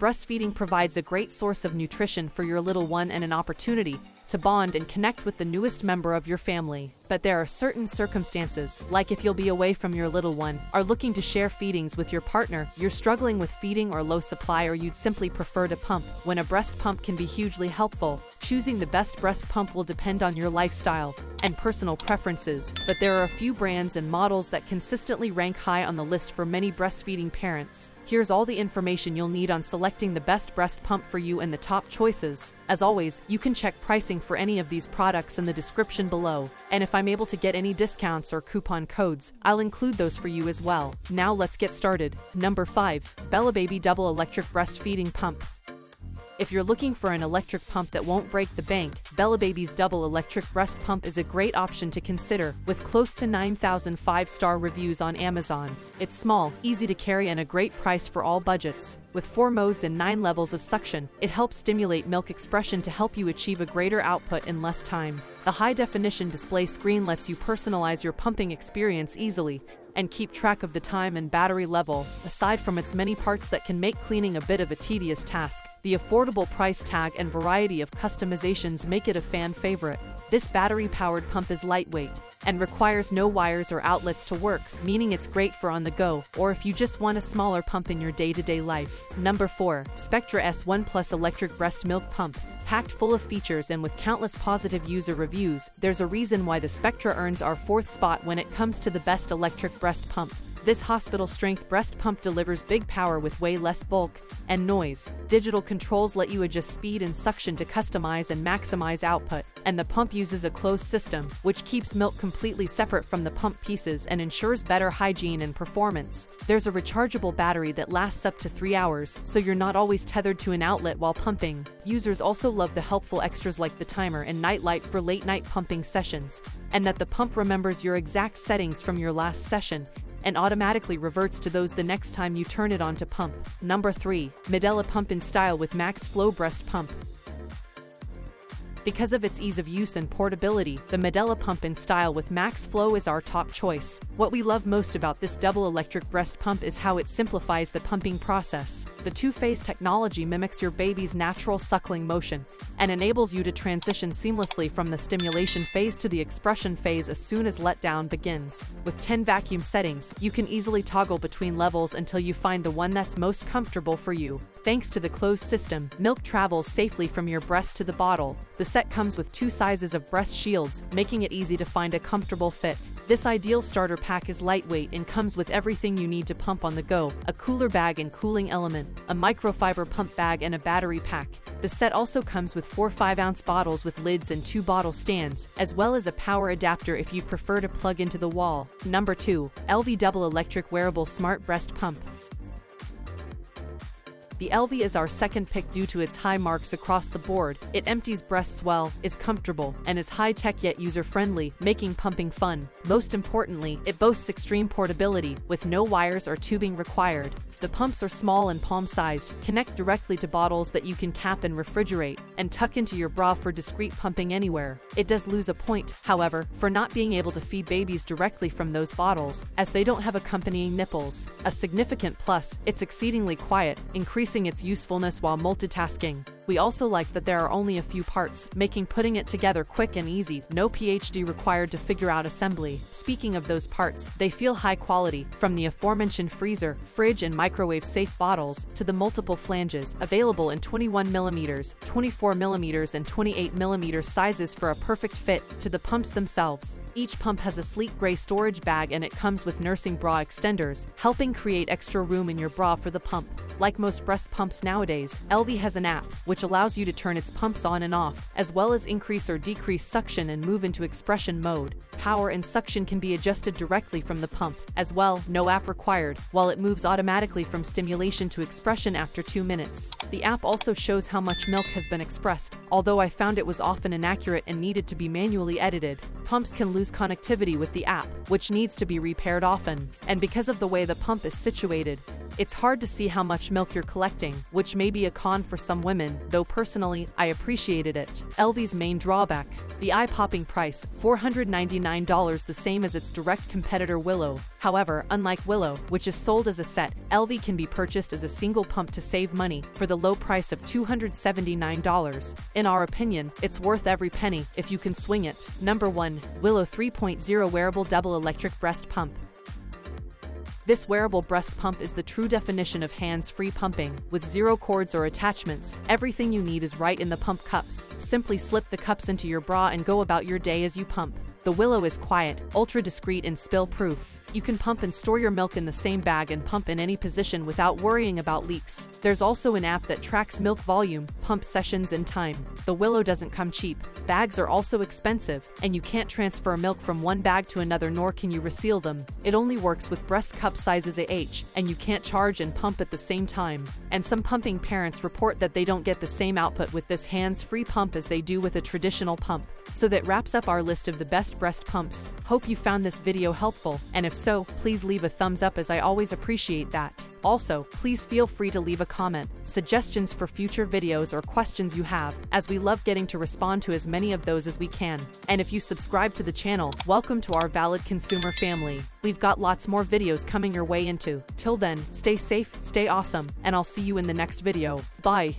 breastfeeding provides a great source of nutrition for your little one and an opportunity to bond and connect with the newest member of your family. But there are certain circumstances, like if you'll be away from your little one, are looking to share feedings with your partner, you're struggling with feeding or low supply, or you'd simply prefer to pump, when a breast pump can be hugely helpful. Choosing the best breast pump will depend on your lifestyle and personal preferences, but there are a few brands and models that consistently rank high on the list for many breastfeeding parents. Here's all the information you'll need on selecting the best breast pump for you and the top choices. As always, you can check pricing for any of these products in the description below, and if I'm able to get any discounts or coupon codes, I'll include those for you as well. Now let's get started. Number 5. Bellababy Double Electric Breastfeeding Pump. If you're looking for an electric pump that won't break the bank, Bellababy's double electric breast pump is a great option to consider, with close to 9,000 5-star reviews on Amazon. It's small, easy to carry, and a great price for all budgets. With 4 modes and 9 levels of suction, it helps stimulate milk expression to help you achieve a greater output in less time. The high-definition display screen lets you personalize your pumping experience easily and keep track of the time and battery level. Aside from its many parts that can make cleaning a bit of a tedious task, the affordable price tag and variety of customizations make it a fan favorite. This battery-powered pump is lightweight and requires no wires or outlets to work, meaning it's great for on the go, or if you just want a smaller pump in your day-to-day life. Number 4. Spectra S1 Plus Electric Breast Milk Pump. Packed full of features and with countless positive user reviews, there's a reason why the Spectra earns our 4th spot when it comes to the best electric breast pump. This hospital-strength breast pump delivers big power with way less bulk and noise. Digital controls let you adjust speed and suction to customize and maximize output, and the pump uses a closed system, which keeps milk completely separate from the pump pieces and ensures better hygiene and performance. There's a rechargeable battery that lasts up to 3 hours, so you're not always tethered to an outlet while pumping. Users also love the helpful extras like the timer and nightlight for late-night pumping sessions, and that the pump remembers your exact settings from your last session and automatically reverts to those the next time you turn it on to pump. Number 3. Medela Pump in Style with Max Flow Breast Pump. Because of its ease of use and portability, the Medela Pump in Style with Max Flow is our top choice. What we love most about this double electric breast pump is how it simplifies the pumping process. The two-phase technology mimics your baby's natural suckling motion and enables you to transition seamlessly from the stimulation phase to the expression phase as soon as letdown begins. With 10 vacuum settings, you can easily toggle between levels until you find the one that's most comfortable for you. Thanks to the closed system, milk travels safely from your breast to the bottle. The set comes with 2 sizes of breast shields, making it easy to find a comfortable fit. This ideal starter pack is lightweight and comes with everything you need to pump on the go: a cooler bag and cooling element, a microfiber pump bag, and a battery pack. The set also comes with 4 5-ounce bottles with lids and 2 bottle stands, as well as a power adapter if you'd prefer to plug into the wall. Number 2. Elvie Double Electric Wearable Smart Breast Pump. The Elvie is our second pick due to its high marks across the board. It empties breasts well, is comfortable, and is high-tech yet user-friendly, making pumping fun. Most importantly, it boasts extreme portability, with no wires or tubing required. The pumps are small and palm-sized, connect directly to bottles that you can cap and refrigerate, and tuck into your bra for discreet pumping anywhere. It does lose a point, however, for not being able to feed babies directly from those bottles, as they don't have accompanying nipples. A significant plus, it's exceedingly quiet, increasing its usefulness while multitasking. We also like that there are only a few parts, making putting it together quick and easy, no PhD required to figure out assembly. Speaking of those parts, they feel high quality, from the aforementioned freezer, fridge, and microwave-safe bottles, to the multiple flanges, available in 21mm, 24mm, and 28mm sizes for a perfect fit, to the pumps themselves. Each pump has a sleek gray storage bag, and it comes with nursing bra extenders, helping create extra room in your bra for the pump. Like most breast pumps nowadays, Elvie has an app, which allows you to turn its pumps on and off, as well as increase or decrease suction and move into expression mode. Power and suction can be adjusted directly from the pump, as well, no app required, while it moves automatically from stimulation to expression after 2 minutes. The app also shows how much milk has been expressed, although I found it was often inaccurate and needed to be manually edited. Pumps can lose connectivity with the app, which needs to be repaired often, and because of the way the pump is situated, It's hard to see how much milk you're collecting, which may be a con for some women, though personally, I appreciated it. Elvie's main drawback, the eye-popping price, $499, the same as its direct competitor Willow. However, unlike Willow, which is sold as a set, Elvie can be purchased as a single pump to save money for the low price of $279. In our opinion, it's worth every penny if you can swing it. Number 1. Willow 3.0 Wearable Double Electric Breast Pump. This wearable breast pump is the true definition of hands-free pumping. With zero cords or attachments, everything you need is right in the pump cups. Simply slip the cups into your bra and go about your day as you pump. The Willow is quiet, ultra-discreet and spill-proof. You can pump and store your milk in the same bag and pump in any position without worrying about leaks. There's also an app that tracks milk volume, pump sessions and time. The Willow doesn't come cheap. Bags are also expensive, and you can't transfer milk from one bag to another nor can you reseal them. It only works with breast cup sizes AH, and you can't charge and pump at the same time. And some pumping parents report that they don't get the same output with this hands-free pump as they do with a traditional pump. So that wraps up our list of the best breast pumps. Hope you found this video helpful, and if so, please leave a thumbs up as I always appreciate that. Also, please feel free to leave a comment, suggestions for future videos or questions you have, as we love getting to respond to as many of those as we can. And if you subscribe to the channel, welcome to our Valid Consumer family. We've got lots more videos coming your way into. Till then, stay safe, stay awesome, and I'll see you in the next video. Bye.